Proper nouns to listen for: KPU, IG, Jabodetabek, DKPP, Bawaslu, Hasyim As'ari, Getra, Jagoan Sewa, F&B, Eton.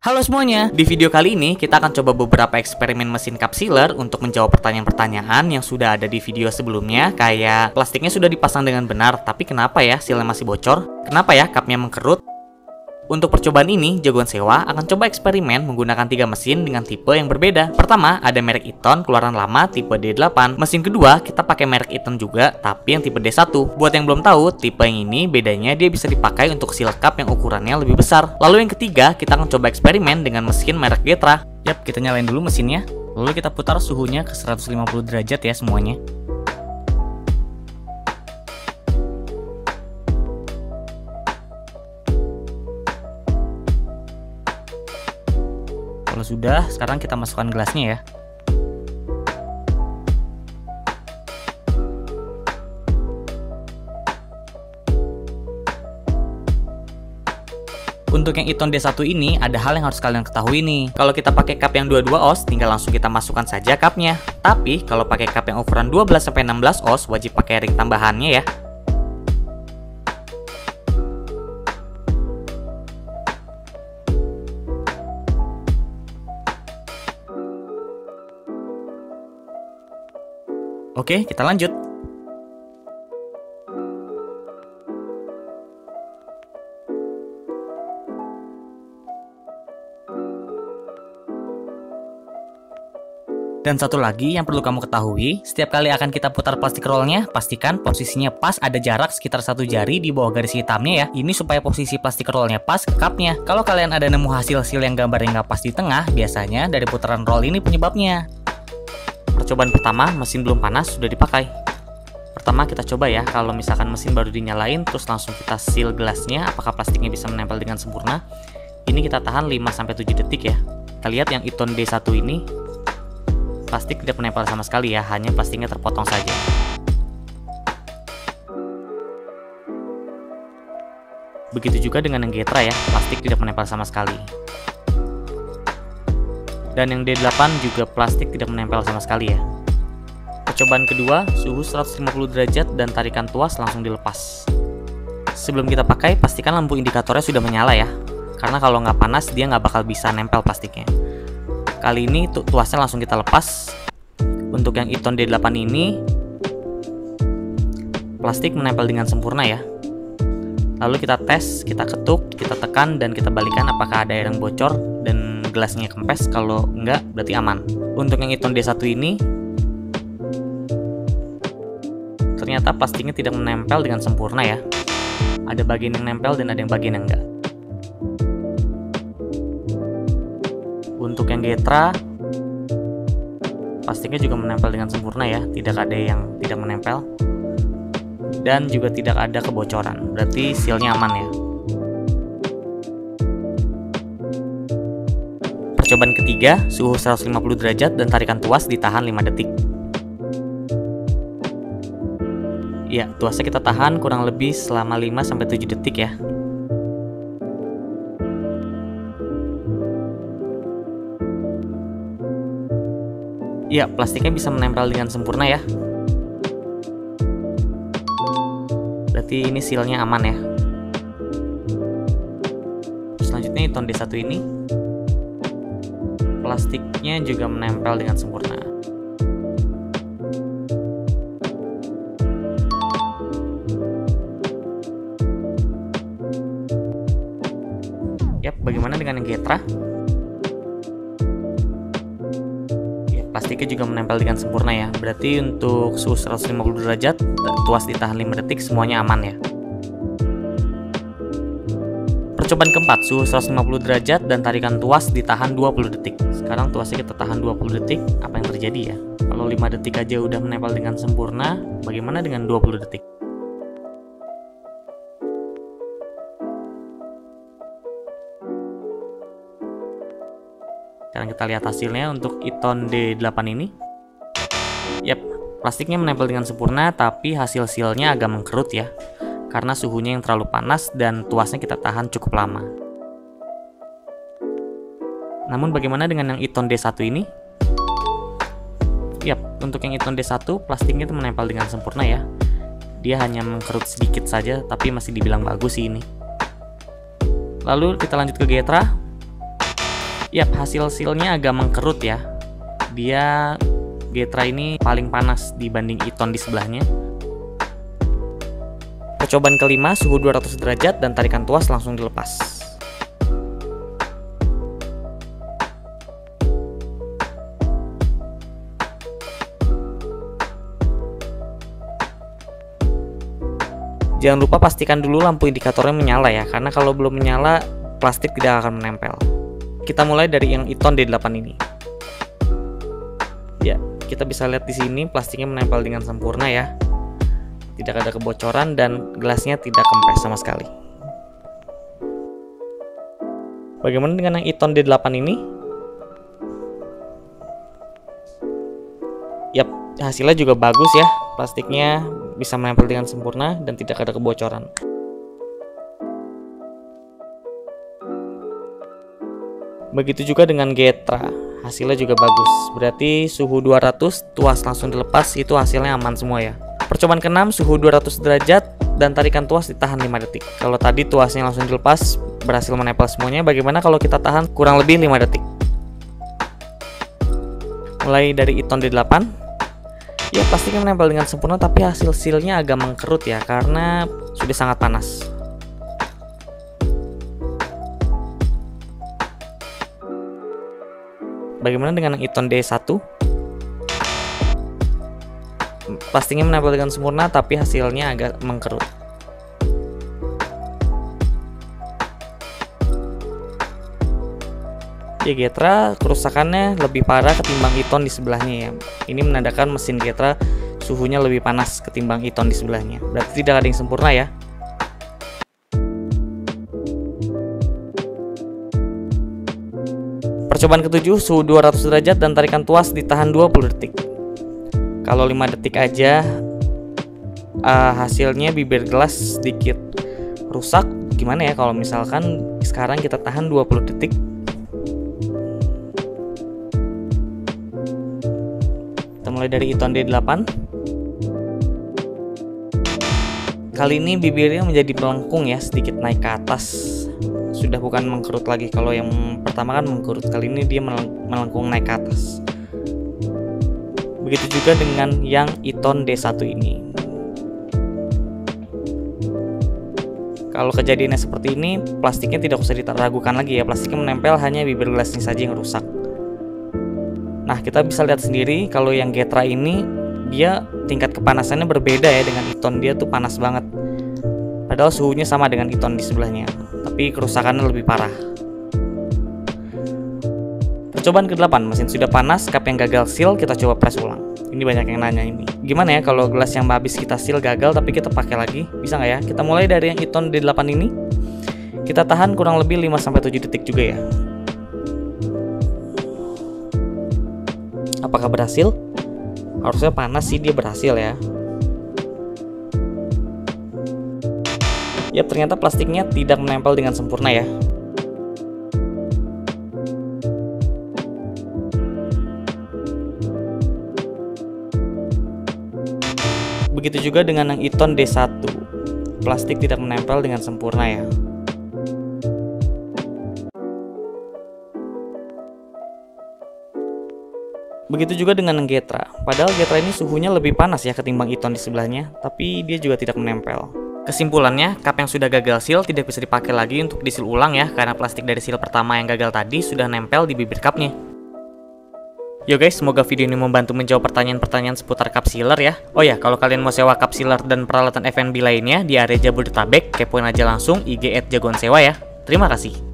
Halo semuanya, di video kali ini kita akan coba beberapa eksperimen mesin kapsiler untuk menjawab pertanyaan-pertanyaan yang sudah ada di video sebelumnya. Kayak plastiknya sudah dipasang dengan benar, tapi kenapa ya sealnya masih bocor? Kenapa ya cupnya mengkerut? Untuk percobaan ini, Jagoan Sewa akan coba eksperimen menggunakan 3 mesin dengan tipe yang berbeda. Pertama, ada merek Eton keluaran lama tipe D8. Mesin kedua, kita pakai merek Eton juga, tapi yang tipe D1. Buat yang belum tahu, tipe yang ini bedanya dia bisa dipakai untuk seal cup yang ukurannya lebih besar. Lalu yang ketiga, kita akan coba eksperimen dengan mesin merek Getra. Yap, kita nyalain dulu mesinnya. Lalu kita putar suhunya ke 150 derajat ya semuanya. Kalau sudah, sekarang kita masukkan gelasnya ya. Untuk yang Eton D1 ini, ada hal yang harus kalian ketahui nih. Kalau kita pakai cup yang 22 oz, tinggal langsung kita masukkan saja cupnya. Tapi, kalau pakai cup yang ukuran 12-16 oz, wajib pakai ring tambahannya ya. Oke, kita lanjut. Dan satu lagi yang perlu kamu ketahui, setiap kali akan kita putar plastik rollnya, pastikan posisinya pas, ada jarak sekitar 1 jari di bawah garis hitamnya ya. Ini supaya posisi plastik rollnya pas ke cupnya. Kalau kalian ada nemu hasil-hasil yang gambarnya nggak pas di tengah, biasanya dari putaran roll ini penyebabnya. Percobaan pertama, mesin belum panas, sudah dipakai. Pertama kita coba ya, kalau misalkan mesin baru dinyalain, terus langsung kita seal gelasnya, apakah plastiknya bisa menempel dengan sempurna. Ini kita tahan 5-7 detik ya. Kita lihat yang Eton D1 ini, plastik tidak menempel sama sekali ya, hanya plastiknya terpotong saja. Begitu juga dengan yang Getra ya, plastik tidak menempel sama sekali. Dan yang D8 juga plastik tidak menempel sama sekali ya. Percobaan kedua, suhu 150 derajat dan tarikan tuas langsung dilepas. Sebelum kita pakai, pastikan lampu indikatornya sudah menyala ya. Karena kalau nggak panas, dia nggak bakal bisa nempel plastiknya. Kali ini tuasnya langsung kita lepas. Untuk yang Eton D8 ini, plastik menempel dengan sempurna ya. Lalu kita tes, kita ketuk, kita tekan, dan kita balikan apakah ada yang bocor dan gelasnya kempes. Kalau enggak, berarti aman. Untuk yang Eton D1 ini, ternyata plastiknya tidak menempel dengan sempurna ya. Ada bagian yang nempel dan ada yang bagian yang enggak. Untuk yang Getra, plastiknya juga menempel dengan sempurna ya. Tidak ada yang tidak menempel. Dan juga tidak ada kebocoran. Berarti sealnya aman ya. Percobaan ketiga, suhu 150 derajat dan tarikan tuas ditahan 5 detik. Ya, tuasnya kita tahan kurang lebih selama 5-7 detik ya. Ya, plastiknya bisa menempel dengan sempurna ya. Berarti ini sealnya aman ya. Selanjutnya Eton D1 ini, plastiknya juga menempel dengan sempurna. Yap, bagaimana dengan yang Getra? Ya, plastiknya juga menempel dengan sempurna ya. Berarti untuk suhu 150 derajat, tuas ditahan 5 detik, semuanya aman ya. Percobaan keempat, suhu 150 derajat dan tarikan tuas ditahan 20 detik. Sekarang tuasnya kita tahan 20 detik, apa yang terjadi ya? Kalau 5 detik aja udah menempel dengan sempurna, bagaimana dengan 20 detik? Sekarang kita lihat hasilnya untuk Eton D8 ini. Yap, plastiknya menempel dengan sempurna, tapi hasil sealnya agak mengkerut ya. Karena suhunya yang terlalu panas dan tuasnya kita tahan cukup lama. Namun bagaimana dengan yang Eton D1 ini? Yap, untuk yang Eton D1 plastiknya itu menempel dengan sempurna ya. Dia hanya mengkerut sedikit saja, tapi masih dibilang bagus sih ini. Lalu kita lanjut ke Getra. Yap, hasilnya agak mengkerut ya. Dia Getra ini paling panas dibanding Eton di sebelahnya. Percobaan kelima, suhu 200 derajat dan tarikan tuas langsung dilepas. Jangan lupa pastikan dulu lampu indikatornya menyala ya, karena kalau belum menyala, plastik tidak akan menempel. Kita mulai dari yang Eton D8 ini. Ya, kita bisa lihat di sini plastiknya menempel dengan sempurna ya. Tidak ada kebocoran dan gelasnya tidak kempes sama sekali. Bagaimana dengan yang Eton D8 ini? Yap, hasilnya juga bagus ya. Plastiknya bisa menempel dengan sempurna dan tidak ada kebocoran. Begitu juga dengan Getra, hasilnya juga bagus. Berarti suhu 200, tuas langsung dilepas, itu hasilnya aman semua ya. Percobaan keenam, suhu 200 derajat dan tarikan tuas ditahan 5 detik. Kalau tadi tuasnya langsung dilepas, berhasil menempel semuanya. Bagaimana kalau kita tahan kurang lebih 5 detik? Mulai dari Eton D8. Ya, plastiknya menempel dengan sempurna, tapi hasil sealnya agak mengkerut ya, karena sudah sangat panas. Bagaimana dengan Eton D1? Plastiknya menempel dengan sempurna, tapi hasilnya agak mengkerut. Ya, Getra kerusakannya lebih parah ketimbang Eton di sebelahnya ya. Ini menandakan mesin Getra suhunya lebih panas ketimbang Eton di sebelahnya. Berarti tidak ada yang sempurna ya. Percobaan ketujuh, suhu 200 derajat dan tarikan tuas ditahan 20 detik. Kalau 5 detik aja hasilnya bibir gelas sedikit rusak. Gimana ya kalau misalkan sekarang kita tahan 20 detik? Mulai dari Eton D8. Kali ini bibirnya menjadi melengkung ya, sedikit naik ke atas. Sudah bukan mengkerut lagi. Kalau yang pertama kan mengkerut, kali ini dia melengkung naik ke atas. Begitu juga dengan yang Eton D1 ini. Kalau kejadiannya seperti ini, plastiknya tidak usah diragukan lagi ya. Plastiknya menempel, hanya bibir gelasnya saja yang rusak. Nah, kita bisa lihat sendiri kalau yang Getra ini dia tingkat kepanasannya berbeda ya dengan Eton. Dia tuh panas banget. Padahal suhunya sama dengan Eton di sebelahnya, tapi kerusakannya lebih parah. Percobaan ke-8, mesin sudah panas, cup yang gagal seal, kita coba press ulang. Ini banyak yang nanya ini. Gimana ya kalau gelas yang habis kita seal gagal tapi kita pakai lagi? Bisa nggak ya? Kita mulai dari yang Eton D8 ini. Kita tahan kurang lebih 5-7 detik juga ya. Apakah berhasil? Harusnya panas sih dia berhasil ya. Ya, ternyata plastiknya tidak menempel dengan sempurna ya. Begitu juga dengan yang Eton D1. Plastik tidak menempel dengan sempurna ya. Begitu juga dengan Getra. Padahal Getra ini suhunya lebih panas ya ketimbang Eton di sebelahnya, tapi dia juga tidak menempel. Kesimpulannya, cup yang sudah gagal seal tidak bisa dipakai lagi untuk disil ulang ya, karena plastik dari seal pertama yang gagal tadi sudah nempel di bibir cupnya. Yo guys, semoga video ini membantu menjawab pertanyaan-pertanyaan seputar cup sealer ya. Oh ya, kalau kalian mau sewa cup sealer dan peralatan F&B lainnya di area Jabodetabek, kepoin aja langsung IG @jagoansewa ya. Terima kasih.